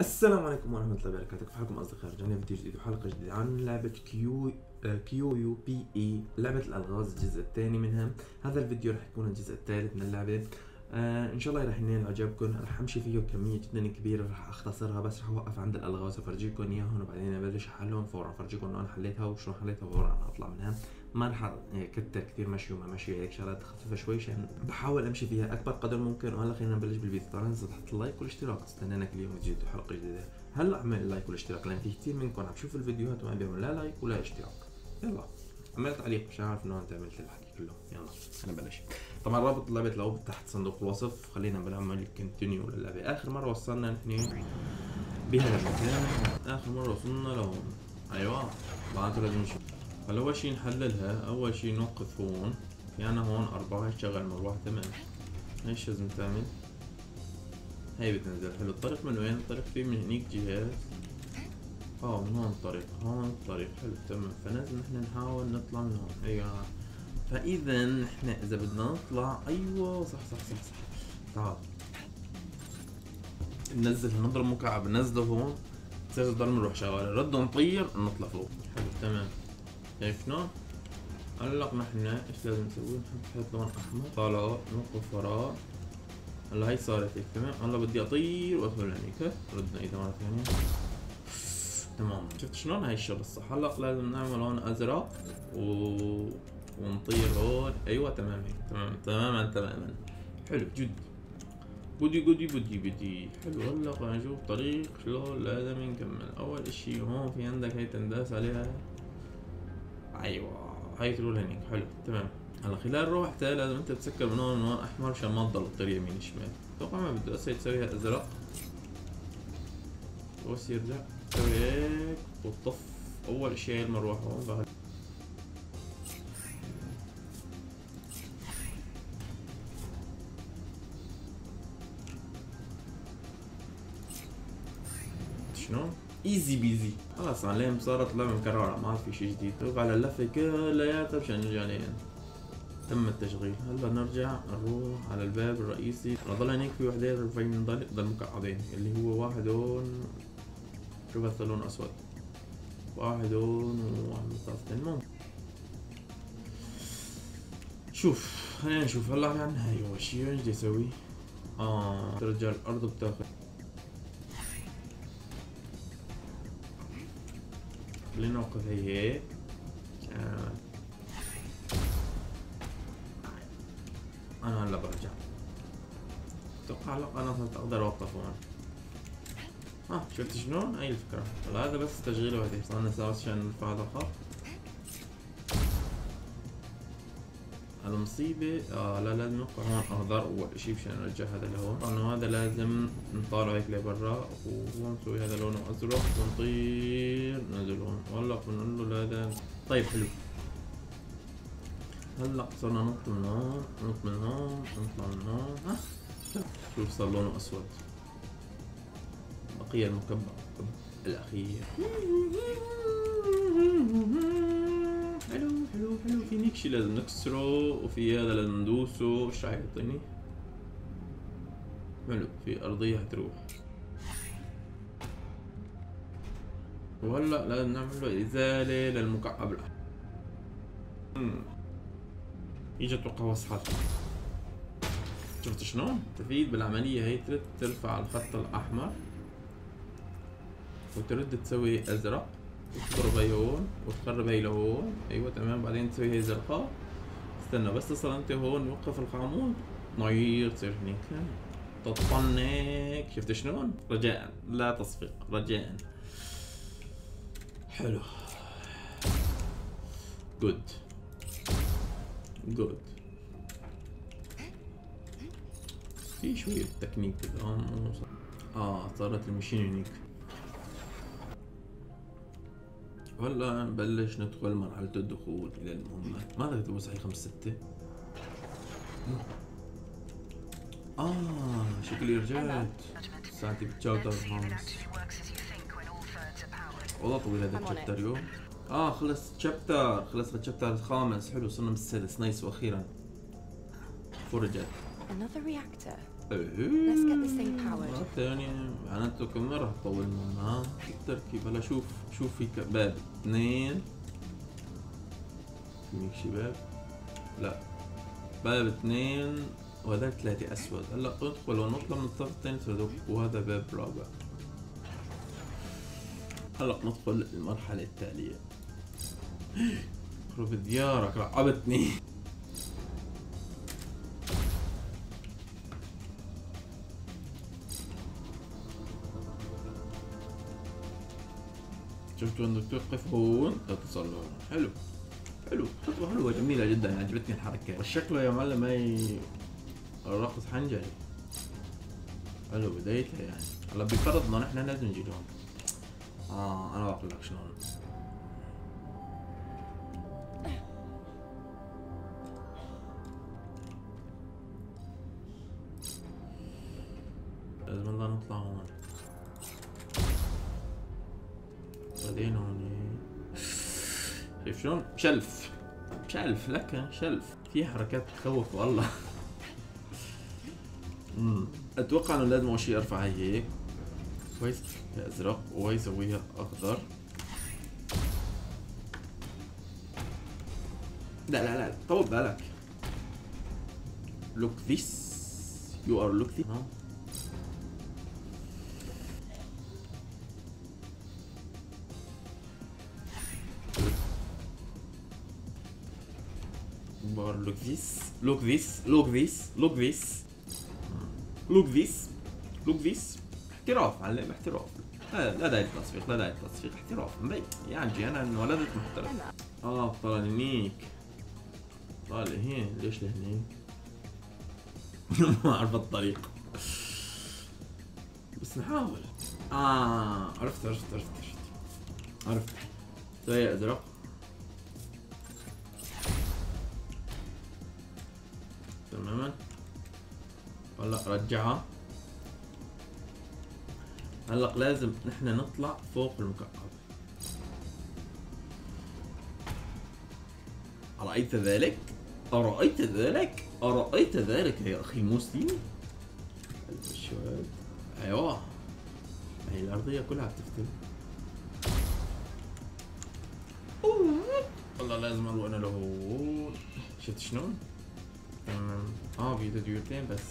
السلام عليكم ورحمة الله وبركاته، كيف حالكم أصدقائي؟ رجعنا فيديو جديد وحلقة جديدة عن لعبة Q.U.B.E لعبة الألغاز الجزء الثاني منها. هذا الفيديو راح يكون الجزء الثالث من اللعبة. إن شاء الله راح ينال إعجابكم. راح أمشي فيه كمية جدا كبيرة، راح أختصرها بس راح أوقف عند الألغاز وأفرجيكم إياهم وبعدين أبلش أحلهم فورا، أفرجيكم إنه أنا حليتها وشلون حليتها وفورا أنا أطلع منها. ما راح أكتر كثير مشي وما مشي، هيك شغلات خفيفة شوي بحاول أمشي فيها أكبر قدر ممكن. وهلا خلينا نبلش بالفيديو. طبعا لا تنسوا تحط اللايك والاشتراك، استنانا كل يوم جديد وحلقة جديدة. هلا اعمل اللايك والاشتراك لأن في كثير منكم عم تشوفوا الفيديوهات وما بيعملوا لا لايك ولا اشتراك. يلا اعمل تعليق مشان اعرف انه انت عملت الحكي كله. يلا خلينا نبلش. طبعا رابط لعبة لو تحت صندوق الوصف. خلينا بنعمل كونتينيو للعبة. آخر مرة وصلنا نحن بهذا المكان، آخر مرة وصلنا لهون. أيوه معناته لازم نشوف. هلا أول شي نحللها، أول شي نوقف هون، في عنا هون أربعة، هي تشغل مروحة تمام. هي شو لازم تعمل؟ هي بتنزل. حلو، الطريق من وين؟ الطريق في من هنيك جهاز. من هون طريق، هون طريق، حلو تمام. فلازم نحن نحاول نطلع من هون. أيوه فإذا نحن إذا بدنا نطلع، أيوه صح. تعال ننزل، نضرب مكعب ننزله هون، بتصير تضل نروح شغالة، رد نطير نطلع فوق. حلو تمام، شايفنا؟ هلا نحن ايش لازم نسوي؟ نحط لون أحمر، طالع نوقف وراه. هلا هي صارت هيك تمام، هلا بدي أطير وأدخل هنيك، ردنا إيدها مرة ثانية. تمام، شفت شلون هي الشغلة الصح؟ هلا لازم نعمل لون أزرق ونطير هون. ايوه تمام هيك، تماما. حلو جد بدي. حلو هلا بدنا نشوف طريق شلون لازم نكمل. اول اشي هون في عندك هي تنداس عليها، ايوه هي تقول هنيك. حلو تمام، هلا خلال روحتها لازم انت تسكر من هون احمر عشان ما تضل تطير يمين شمال. اتوقع ما بده هسه تسويها ازرق بس يرجع تسوي هيك وتطف. اول اشي هي المروحة هون بعد. ايزي بيزي خلاص. عليهم صارت لعبة مكررة، ما عاد في شي جديد. توقف على اللفة كلياتها مشان نرجع لين تم التشغيل. هلا نرجع نروح على الباب الرئيسي. ضل هنيك في وحدين رفعين ضل مكعبين، اللي هو واحد هون، شوف هسا لون اسود، واحد هون وواحد من الطرف الثاني. المهم شوف، خلينا نشوف. هلا في عنا هي اول شي ايش بدي اسوي؟ ترجع الارض بتاخد. خلينا نوقف هي انا هلا برجع. اتوقع هلا انا صرت اقدر اوقف هون. شفت شلون؟ هي الفكرة. هلا هذا بس تشغيل وحدة، صرنا سوا عشان نرفع هذا الخط. المصيبة لا لازم نوقع هون اخضر اول شي مشان نرجع هذا لهون، لانه هذا لازم نطالعه هيك لبرا ونسوي هذا لونه ازرق ونطير ننزل هون. والله بنقول له هذا طيب. حلو هلا صرنا ننط من هون، ننط من هون، نطلع من هون. شوف صار لونه اسود. بقي المكبر الاخير. حلو في هنيك شي لازم نكسره، وفي هذا لازم ندوسه. ايش راح يعطيني؟ حلو، في ارضية حتروح. وهلا لازم نعمل له ازالة للمكعب الاحمر. اجى اتوقع وصحت. شفت شلون؟ تفيد بالعملية هي ترفع الخط الاحمر وترد تسوي ازرق وتضرب هي هون وتقرب هي لهون. ايوه تمام، بعدين تسوي هي زرقاء. استنى بس تصل انت هون، وقف القامون، ناير تصير هنيك تطنك. شفت شلون؟ رجاء لا تصفيق، رجاء. حلو جود في شوية تكنيك كده. صارت المشين هنيك. هلا نبلش ندخل مرحلة الدخول إلى المهمة. ماذا تبوس على 5 6؟ شكلي رجعت. ساعتي بالتشابتر هونس. والله طويل هذا التشابتر اليوم. خلص تشابتر، خلصنا التشابتر الخامس. حلو، صرنا بالسادس، نايس. وأخيرا فرجت. Let's get this thing powered. حتى يعني معناته كمان راح تطول معنا التركيب. هلا شوف في باب 2، في هيك شباب، لا باب 2 وهذا 3 اسود. هلا ادخل ونطلع من الطرف الثاني وهذا باب رابع. هلا ندخل المرحلة التالية. خرب ديارك لعبتني. شفتوا انه توقف هون تتصل هون. حلو حلو، خطوة حلوة جميلة جدا، عجبتني الحركة والشكله يا معلم. هي الرقص حنجري حلو بدايتها يعني. هلا بفرضنا نحن لازم نجي لهون. انا بقول لك شلون. لازم نضل نطلع هون بعدين هون. شايف شلون؟ شلف شلف لك شلف. في حركات تخوف والله. اتوقع انه لازم اول شيء ارفع هيك كويس ازرق ويسويها اخضر. لا لا لا طول بالك. لوك ذيس يو ار لوك ذيس. يو ار لوك ذيس لوك ذيس لوك ذيس لوك ذيس لوك ذيس لوك ذيس. احتراف معلم، احتراف. لا داعي للتصفيق، لا داعي للتصفيق. احتراف مبين يعني. انا انولدت محترف. طالع هنيك، طالع هين. ليش لهنيك؟ ما اعرف الطريق بس نحاول. عرفت عرفت عرفت عرفت عرفت. سوي ازرق تماما. هلا رجعها. هلا لازم نحن نطلع فوق المكعب. أرأيت ذلك؟ أرأيت ذلك؟ أرأيت ذلك يا أخي موسي؟ الشباب أيوه، هي الأرضية كلها بتفتل. والله لازم أروح أنا لهون. شفت شلون؟ تمام. بيده ديورتين بس.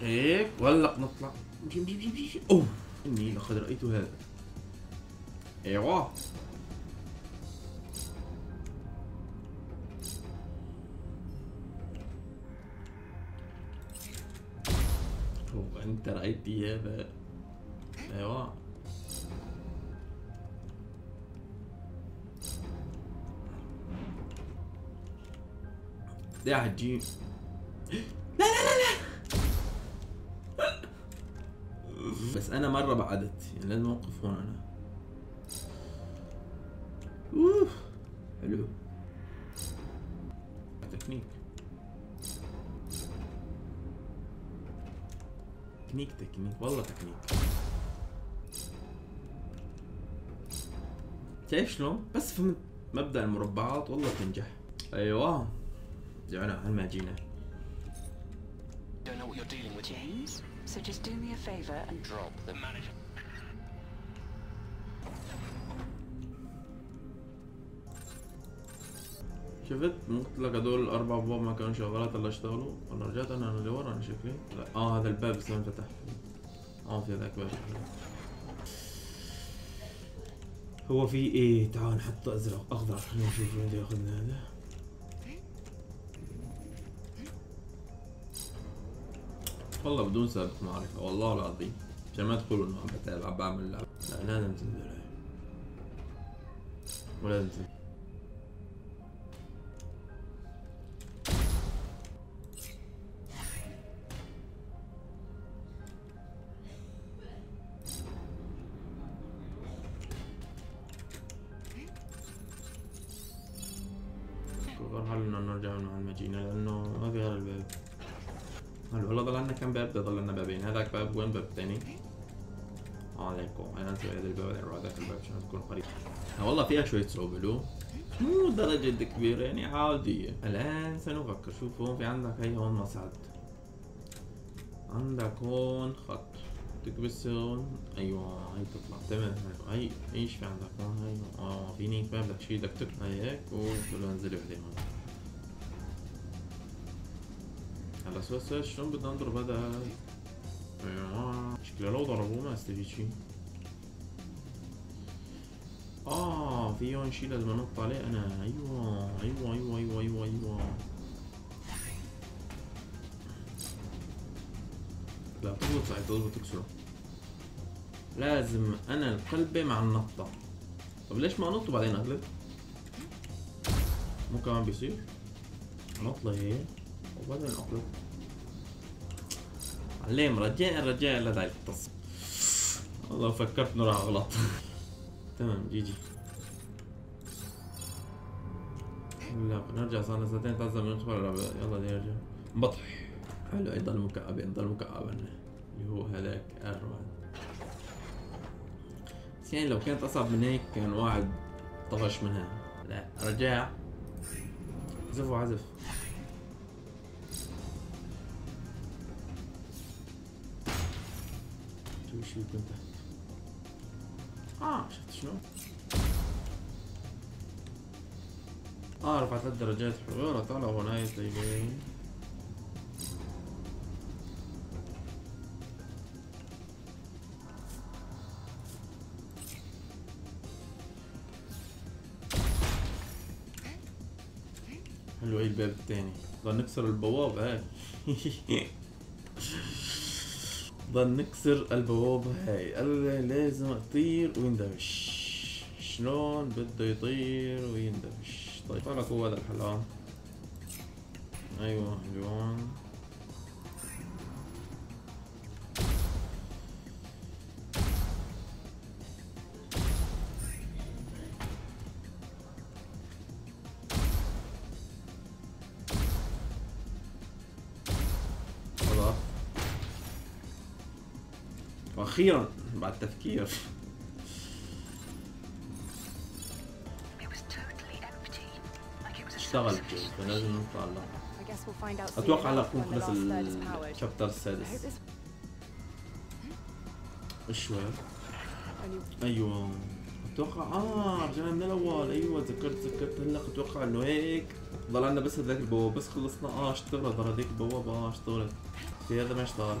هيك وهلا نطلع. مشي مشي مشي مشي. اني لقد رايت هذا. ايوه هو انت رايت هذا. ايوه ده عجيب. لا لا لا لا بس انا مره بعدت يعني لازم اوقف هون انا. حلو تكنيك تكنيك تكنيك والله تكنيك. شايف شلون؟ بس فهمت مبدا المربعات والله بتنجح. ايوه رجعنا هل ما جينا. So just do me a favor and drop the manager. شفت مطلق هدول الاربع بواب ما كانوا شغالات اللي اشتغلوا. والله رجعت انا لورا انا شكلي. لا هذا الباب بس ما انفتح. في هذاك باب. هو في ايه؟ تعال نحط ازرق اخضر نشوف وين بده ياخذنا هذا. والله بدون سابق معرفة والله العظيم عشان ما تقولوا انه عم بتابع بعمل لعب. لا لازم تنزل هي ولازم تنزل. أفضل حل انه نرجع من عند ما جينا لانه ما في غير الباب. هلا والله ضل عنا كم باب؟ ضل عنا بابين. هذاك باب وين باب تاني؟ عليكم. انا زي هذا الباب الرابع الباب عشان تكون قريب. والله فيها شويه صعوبه له، مو درجة كبيرة يعني عادية. الآن سنفكر. شوف هون في عندك، هي هون مصعد، عندك هون خط تكبس هون، ايوه هي بتطلع تمام. هي ايش في عندك هون؟ هي في نيك ما بدك شي، بدك تطلع هيك وتقول له انزلي بعدين هون. هلا سوسة شلون بدنا نضرب هذا؟ ايوه شكله لو ضربوه ما استفيد شي. في هون شي لازم انط عليه انا. ايوه ايوه ايوه ايوه ايوه ايوه لا بتضبط، صحيح بتضبط تكسره. لازم انا القلبة مع النطة. طب ليش ما انط وبعدين اقلب؟ مو كمان بيصير؟ انط لهيك وبعدين اقلب. عليم رجع لدعي التص. والله فكرت انه راح اغلط. تمام جي جي. لا نرجع صار لنا ساعتين تعذب من ندخل. يلا نرجع بطح. حلو يضل مكعب، يضل مكعب اللي هو هذاك الروان. بس يعني لو كانت اصعب من هيك كان واحد طفش منها. لا رجع زف وعزف. شو شو كنت تحت؟ شفت شنو؟ رفع 3 درجات حرارة. طالع هون هاي طيبين. حلو. هي الباب الثاني. بدنا نكسر البواب هاي. بدنا نكسر البواب هاي. لازم اطير ويندبش. شلون بده يطير ويندبش؟ طيب طلع هو هذا الحلقة. ايوه اليوم خلاص واخيرا بعد تفكير. اشتغلت فلازم نطلع لها. اتوقع هلا بكون خلص الشابتر السادس. ايش ايوه اتوقع رجعنا من الاول. ايوه تذكرت هلا. اتوقع انه هيك ضل عندنا بس هذاك البوابه بس خلصنا. اشتغلت هذيك البوابه. اشتغلت في هذا ما اشتغل.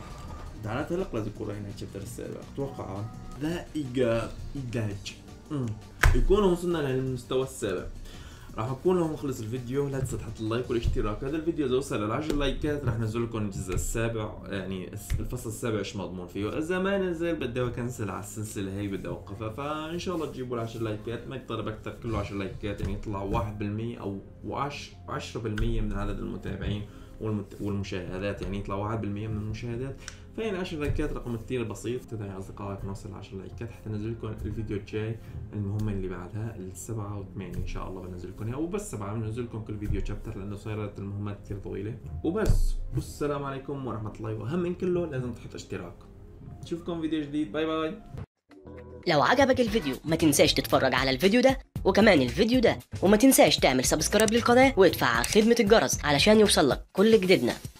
معناتها هلا لازم يكون رجعنا الشابتر السابع اتوقع. ذا يكون وصلنا للمستوى السابع. راح اكون هون خلص الفيديو. لا تنسى تحط اللايك والاشتراك. هذا الفيديو اذا وصل ل 10 لايكات راح انزل لكم الجزء السابع، يعني الفصل السابع مش مضمون فيه. اذا ما نزل بدي اكنسل على السلسله هي، بدي اوقفها. فان شاء الله تجيبوا ال 10 لايكات، ما يطلب اكثر. كله 10 لايكات يعني يطلع 1% او 10% من عدد المتابعين والمشاهدات، يعني يطلع 1% من المشاهدات. فين 10 لايكات رقم كثير بسيط. تدعي اصدقائك نوصل 10 لايكات حتى ننزل لكم الفيديو الجاي. المهمه اللي بعدها ال7 و8 ان شاء الله بنزل لكم اياها، وبس 7 بنزل لكم كل فيديو شابتر لانه صارت المهمات كثير طويله. وبس، والسلام عليكم ورحمه الله. واهم من كله لازم تحط اشتراك. نشوفكم فيديو جديد. باي باي. لو عجبك الفيديو ما تنساش تتفرج على الفيديو ده وكمان الفيديو ده، وما تنساش تعمل سبسكرايب للقناه وتفعل خدمه الجرس علشان يوصلك كل جديدنا.